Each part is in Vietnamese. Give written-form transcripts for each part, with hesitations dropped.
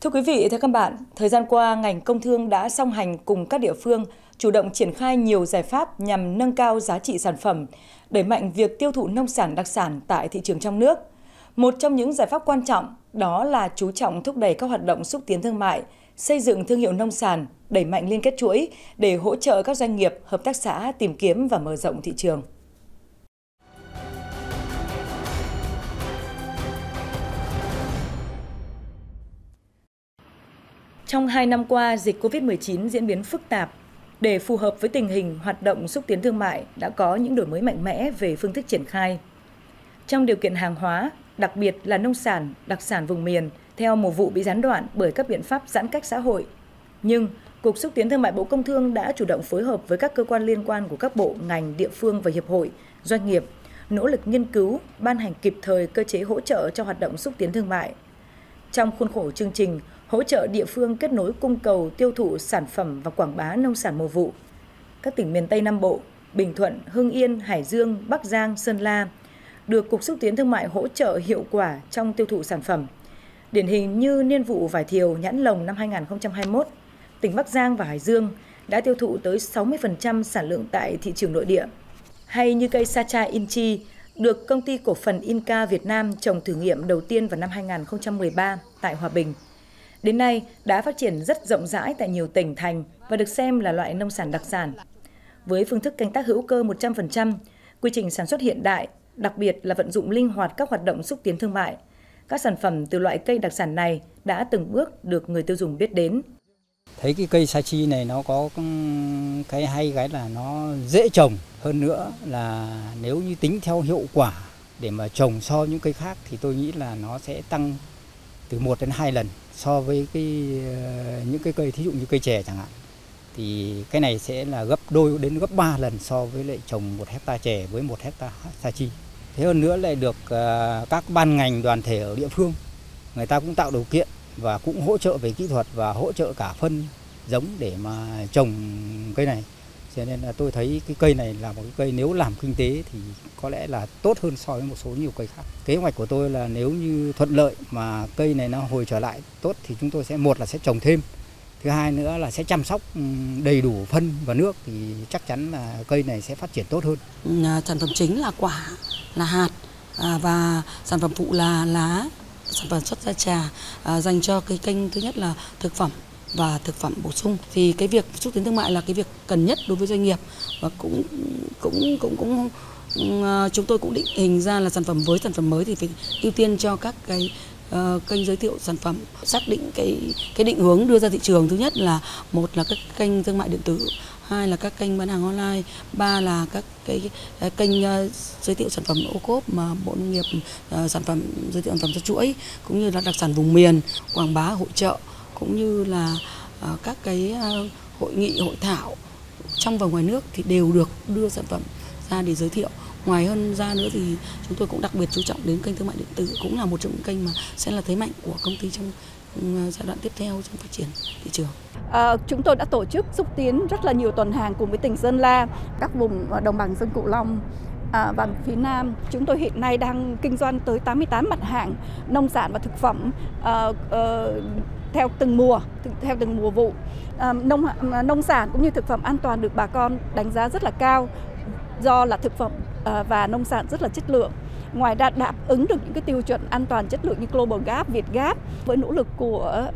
Thưa quý vị, thưa các bạn, thời gian qua, ngành công thương đã song hành cùng các địa phương chủ động triển khai nhiều giải pháp nhằm nâng cao giá trị sản phẩm, đẩy mạnh việc tiêu thụ nông sản đặc sản tại thị trường trong nước. Một trong những giải pháp quan trọng đó là chú trọng thúc đẩy các hoạt động xúc tiến thương mại, xây dựng thương hiệu nông sản, đẩy mạnh liên kết chuỗi để hỗ trợ các doanh nghiệp, hợp tác xã tìm kiếm và mở rộng thị trường. Trong 2 năm qua, dịch Covid-19 diễn biến phức tạp. Để phù hợp với tình hình, hoạt động xúc tiến thương mại đã có những đổi mới mạnh mẽ về phương thức triển khai. Trong điều kiện hàng hóa, đặc biệt là nông sản, đặc sản vùng miền, theo mùa vụ bị gián đoạn bởi các biện pháp giãn cách xã hội. Nhưng, Cục Xúc tiến Thương mại Bộ Công Thương đã chủ động phối hợp với các cơ quan liên quan của các bộ, ngành, địa phương và hiệp hội, doanh nghiệp, nỗ lực nghiên cứu, ban hành kịp thời cơ chế hỗ trợ cho hoạt động xúc tiến thương mại. Trong khuôn khổ chương trình, hỗ trợ địa phương kết nối cung cầu tiêu thụ sản phẩm và quảng bá nông sản mùa vụ. Các tỉnh miền Tây Nam Bộ, Bình Thuận, Hưng Yên, Hải Dương, Bắc Giang, Sơn La được Cục Xúc tiến Thương mại hỗ trợ hiệu quả trong tiêu thụ sản phẩm. Điển hình như niên vụ vải thiều nhãn lồng năm 2021, tỉnh Bắc Giang và Hải Dương đã tiêu thụ tới 60% sản lượng tại thị trường nội địa. Hay như cây sacha inchi, được công ty cổ phần Inca Việt Nam trồng thử nghiệm đầu tiên vào năm 2013 tại Hòa Bình. Đến nay đã phát triển rất rộng rãi tại nhiều tỉnh thành và được xem là loại nông sản đặc sản. Với phương thức canh tác hữu cơ 100%, quy trình sản xuất hiện đại, đặc biệt là vận dụng linh hoạt các hoạt động xúc tiến thương mại, các sản phẩm từ loại cây đặc sản này đã từng bước được người tiêu dùng biết đến. Thấy cái cây sachi này nó có cái hay, cái là nó dễ trồng, hơn nữa là nếu như tính theo hiệu quả để mà trồng so với những cây khác thì tôi nghĩ là nó sẽ tăng từ 1 đến 2 lần so với những cái cây, thí dụ như cây chè chẳng hạn. Thì cái này sẽ là gấp đôi đến gấp 3 lần so với lại trồng 1 hectare chè với 1 hectare sachi. Thế hơn nữa lại được các ban ngành đoàn thể ở địa phương người ta cũng tạo điều kiện và cũng hỗ trợ về kỹ thuật và hỗ trợ cả phân giống để mà trồng cây này. Cho nên là tôi thấy cái cây này là một cái cây nếu làm kinh tế thì có lẽ là tốt hơn so với một số nhiều cây khác. Kế hoạch của tôi là nếu như thuận lợi mà cây này nó hồi trở lại tốt thì chúng tôi sẽ, một là sẽ trồng thêm, thứ hai nữa là sẽ chăm sóc đầy đủ phân và nước thì chắc chắn là cây này sẽ phát triển tốt hơn. Sản phẩm chính là quả, là hạt và sản phẩm phụ là lá. Sản phẩm xuất ra trà dành cho cái kênh thứ nhất là thực phẩm và thực phẩm bổ sung, thì cái việc xúc tiến thương mại là cái việc cần nhất đối với doanh nghiệp, và cũng chúng tôi cũng định hình ra là sản phẩm mới thì phải ưu tiên cho các cái kênh giới thiệu sản phẩm, xác định cái định hướng đưa ra thị trường. Thứ nhất là một là các kênh thương mại điện tử, hai là các kênh bán hàng online, ba là các cái kênh giới thiệu sản phẩm OCOP mà Bộ Nông nghiệp sản phẩm giới thiệu sản phẩm cho chuỗi, cũng như là đặc sản vùng miền, quảng bá hội chợ, cũng như là các cái hội nghị, hội thảo trong và ngoài nước thì đều được đưa sản phẩm ra để giới thiệu. Ngoài hơn ra nữa thì chúng tôi cũng đặc biệt chú trọng đến kênh thương mại điện tử, cũng là một trong những kênh mà sẽ là thế mạnh của công ty trong giai đoạn tiếp theo trong phát triển thị trường. Chúng tôi đã tổ chức xúc tiến rất là nhiều tuần hàng cùng với tỉnh Sơn La, các vùng đồng bằng sông Cửu Long và phía Nam. Chúng tôi hiện nay đang kinh doanh tới 88 mặt hàng nông sản và thực phẩm theo từng mùa, theo từng mùa vụ. Nông sản cũng như thực phẩm an toàn được bà con đánh giá rất là cao, do là thực phẩm và nông sản rất là chất lượng. Ngoài ra đáp ứng được những cái tiêu chuẩn an toàn chất lượng như Global Gap, Việt Gap. Với nỗ lực của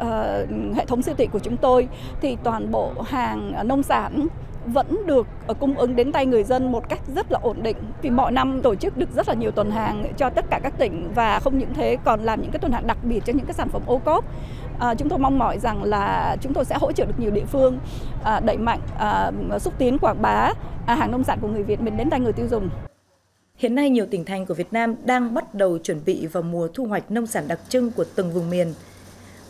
hệ thống siêu thị của chúng tôi thì toàn bộ hàng nông sản vẫn được cung ứng đến tay người dân một cách rất là ổn định. Vì mọi năm tổ chức được rất là nhiều tuần hàng cho tất cả các tỉnh, và không những thế còn làm những cái tuần hàng đặc biệt cho những cái sản phẩm OCOP. Chúng tôi mong mỏi rằng là chúng tôi sẽ hỗ trợ được nhiều địa phương đẩy mạnh xúc tiến quảng bá hàng nông sản của người Việt mình đến tay người tiêu dùng. Hiện nay nhiều tỉnh thành của Việt Nam đang bắt đầu chuẩn bị vào mùa thu hoạch nông sản đặc trưng của từng vùng miền.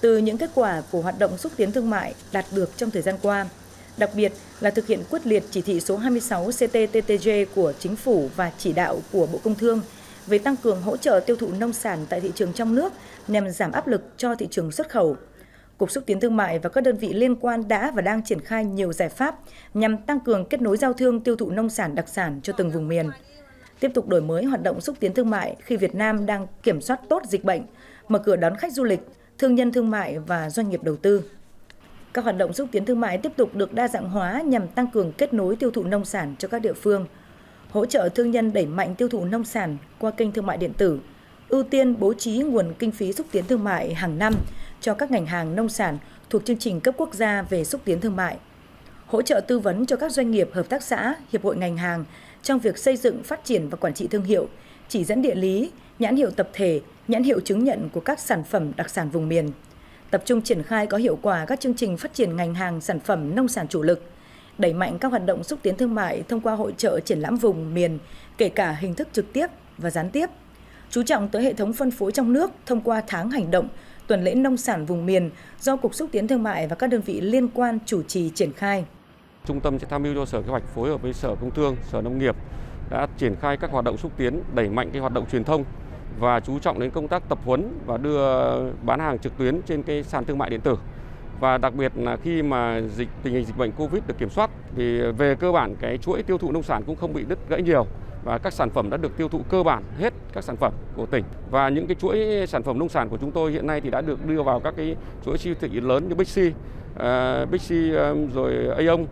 Từ những kết quả của hoạt động xúc tiến thương mại đạt được trong thời gian qua, đặc biệt là thực hiện quyết liệt chỉ thị số 26 CTTTG của Chính phủ và chỉ đạo của Bộ Công Thương về tăng cường hỗ trợ tiêu thụ nông sản tại thị trường trong nước nhằm giảm áp lực cho thị trường xuất khẩu, Cục Xúc tiến Thương mại và các đơn vị liên quan đã và đang triển khai nhiều giải pháp nhằm tăng cường kết nối giao thương tiêu thụ nông sản đặc sản cho từng vùng miền. Tiếp tục đổi mới hoạt động xúc tiến thương mại khi Việt Nam đang kiểm soát tốt dịch bệnh, mở cửa đón khách du lịch, thương nhân thương mại và doanh nghiệp đầu tư. Các hoạt động xúc tiến thương mại tiếp tục được đa dạng hóa nhằm tăng cường kết nối tiêu thụ nông sản cho các địa phương, hỗ trợ thương nhân đẩy mạnh tiêu thụ nông sản qua kênh thương mại điện tử, ưu tiên bố trí nguồn kinh phí xúc tiến thương mại hàng năm cho các ngành hàng nông sản thuộc chương trình cấp quốc gia về xúc tiến thương mại, hỗ trợ tư vấn cho các doanh nghiệp, hợp tác xã, hiệp hội ngành hàng trong việc xây dựng, phát triển và quản trị thương hiệu, chỉ dẫn địa lý, nhãn hiệu tập thể, nhãn hiệu chứng nhận của các sản phẩm đặc sản vùng miền. Tập trung triển khai có hiệu quả các chương trình phát triển ngành hàng sản phẩm nông sản chủ lực, đẩy mạnh các hoạt động xúc tiến thương mại thông qua hội chợ triển lãm vùng miền, kể cả hình thức trực tiếp và gián tiếp. Chú trọng tới hệ thống phân phối trong nước thông qua tháng hành động, tuần lễ nông sản vùng miền do Cục Xúc tiến Thương mại và các đơn vị liên quan chủ trì triển khai. Trung tâm sẽ tham mưu cho Sở Kế hoạch phối hợp với Sở Công Thương, Sở Nông nghiệp đã triển khai các hoạt động xúc tiến, đẩy mạnh cái hoạt động truyền thông và chú trọng đến công tác tập huấn và đưa bán hàng trực tuyến trên cái sàn thương mại điện tử. Và đặc biệt là khi mà tình hình dịch bệnh Covid được kiểm soát thì về cơ bản cái chuỗi tiêu thụ nông sản cũng không bị đứt gãy nhiều và các sản phẩm đã được tiêu thụ cơ bản hết các sản phẩm của tỉnh. Và những cái chuỗi sản phẩm nông sản của chúng tôi hiện nay thì đã được đưa vào các cái chuỗi siêu thị lớn như Bixi rồi Aeon,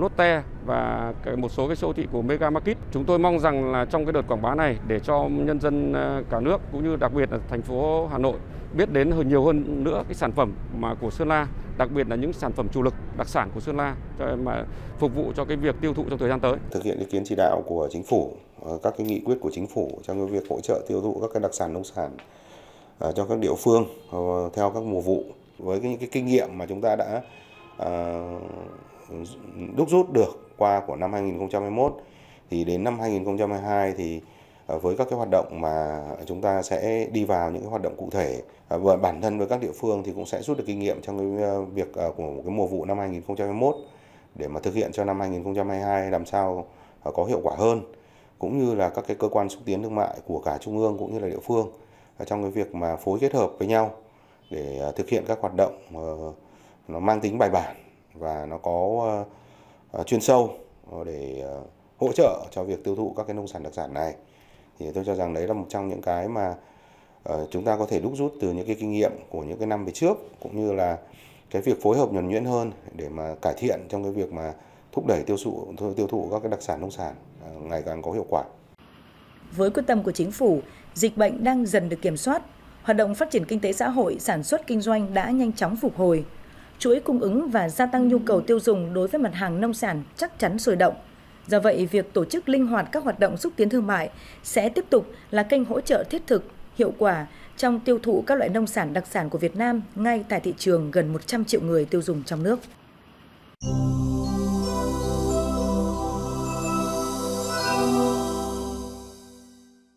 Lotte và một số cái siêu thị của Mega Market. Chúng tôi mong rằng là trong cái đợt quảng bá này để cho nhân dân cả nước cũng như đặc biệt là thành phố Hà Nội biết đến nhiều hơn nữa cái sản phẩm mà của Sơn La, đặc biệt là những sản phẩm chủ lực đặc sản của Sơn La mà phục vụ cho cái việc tiêu thụ trong thời gian tới. Thực hiện ý kiến chỉ đạo của Chính phủ, các cái nghị quyết của Chính phủ trong cái việc hỗ trợ tiêu thụ các cái đặc sản nông sản cho các địa phương theo các mùa vụ, với những cái kinh nghiệm mà chúng ta đã đúc rút được qua của năm 2021 thì đến năm 2022 thì với các cái hoạt động mà chúng ta sẽ đi vào những cái hoạt động cụ thể, và bản thân với các địa phương thì cũng sẽ rút được kinh nghiệm trong cái việc của cái mùa vụ năm 2021 để mà thực hiện cho năm 2022 làm sao có hiệu quả hơn, cũng như là các cái cơ quan xúc tiến thương mại của cả trung ương cũng như là địa phương trong cái việc mà phối kết hợp với nhau để thực hiện các hoạt động nó mang tính bài bản và nó có chuyên sâu để hỗ trợ cho việc tiêu thụ các cái nông sản đặc sản này. Thì tôi cho rằng đấy là một trong những cái mà chúng ta có thể đúc rút từ những cái kinh nghiệm của những cái năm về trước, cũng như là cái việc phối hợp nhuần nhuyễn hơn để mà cải thiện trong cái việc mà thúc đẩy tiêu thụ các cái đặc sản nông sản ngày càng có hiệu quả. Với quyết tâm của Chính phủ, dịch bệnh đang dần được kiểm soát, hoạt động phát triển kinh tế xã hội, sản xuất kinh doanh đã nhanh chóng phục hồi. Chuỗi cung ứng và gia tăng nhu cầu tiêu dùng đối với mặt hàng nông sản chắc chắn sôi động. Do vậy, việc tổ chức linh hoạt các hoạt động xúc tiến thương mại sẽ tiếp tục là kênh hỗ trợ thiết thực, hiệu quả trong tiêu thụ các loại nông sản đặc sản của Việt Nam ngay tại thị trường gần 100 triệu người tiêu dùng trong nước.